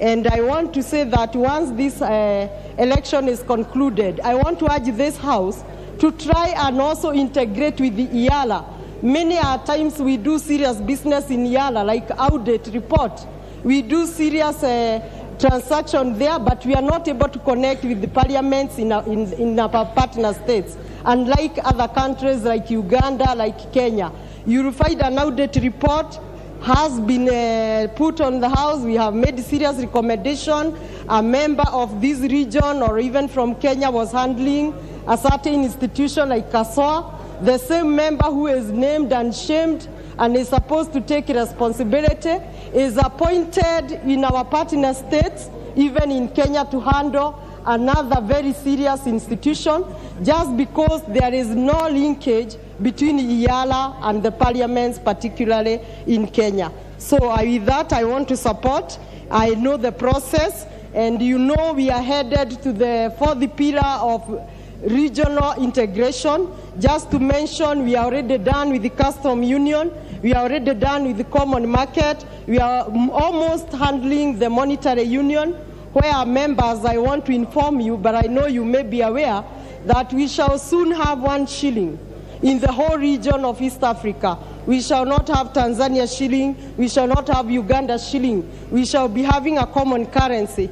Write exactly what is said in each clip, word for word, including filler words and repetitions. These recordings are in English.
And I want to say that once this uh, election is concluded, I want to urge this House to try and also integrate with the I A L A. Many times we do serious business in I A L A, like audit report. We do serious uh, transactions there, but we are not able to connect with the parliaments in our, in, in our partner states. Unlike other countries like Uganda, like Kenya, you will find an audit report has been uh, put on the House. We have made serious recommendation. A member of this region or even from Kenya was handling a certain institution like Kasua. The same member who is named and shamed and is supposed to take responsibility is appointed in our partner states, even in Kenya, to handle another very serious institution just because there is no linkage between I A L A and the parliaments, particularly in Kenya. So uh, with that, I want to support. I know the process, and you know we are headed to the fourth pillar of regional integration. Just to mention, we are already done with the custom union, we are already done with the common market, we are almost handling the monetary union, where members, I want to inform you, but I know you may be aware, that we shall soon have one shilling in the whole region of East Africa. We shall not have Tanzania shilling, we shall not have Uganda shilling, we shall be having a common currency.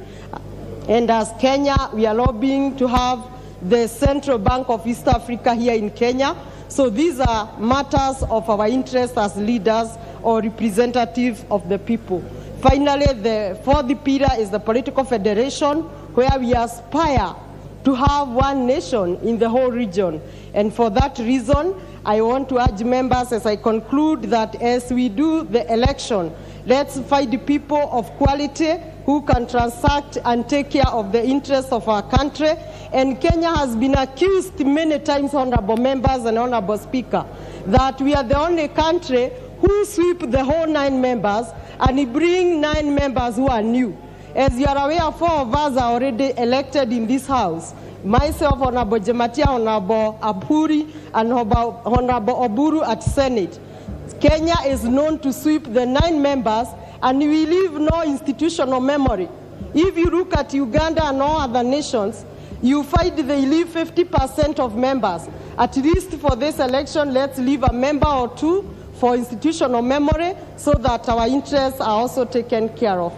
And as Kenya, we are lobbying to have the Central Bank of East Africa here in Kenya. So these are matters of our interest as leaders or representatives of the people. Finally, the fourth pillar is the political federation, where we aspire to have one nation in the whole region. And for that reason, I want to urge members as I conclude that as we do the election, let's find people of quality who can transact and take care of the interests of our country. And Kenya has been accused many times, honorable members and honorable speaker, that we are the only country who sweep the whole nine members and bring nine members who are new. As you are aware, four of us are already elected in this House. Myself, Honorable Jematia, Honorable Abhuri, and Honorable Oburu at Senate. Kenya is known to sweep the nine members, and we leave no institutional memory. If you look at Uganda and all other nations, you find they leave fifty percent of members. At least for this election, let's leave a member or two for institutional memory so that our interests are also taken care of.